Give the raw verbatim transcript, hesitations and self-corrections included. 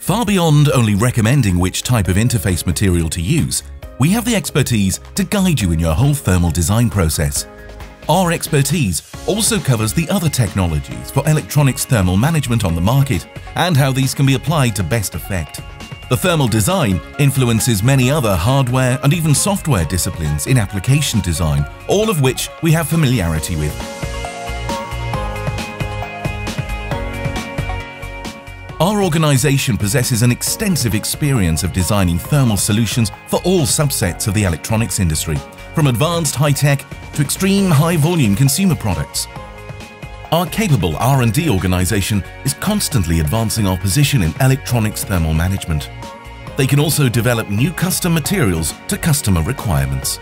Far beyond only recommending which type of interface material to use, we have the expertise to guide you in your whole thermal design process. Our expertise also covers the other technologies for electronics thermal management on the market and how these can be applied to best effect. The thermal design influences many other hardware and even software disciplines in application design, all of which we have familiarity with. Our organization possesses an extensive experience of designing thermal solutions for all subsets of the electronics industry, from advanced high-tech to extreme high-volume consumer products. Our capable R and D organization is constantly advancing our position in electronics thermal management. They can also develop new custom materials to customer requirements.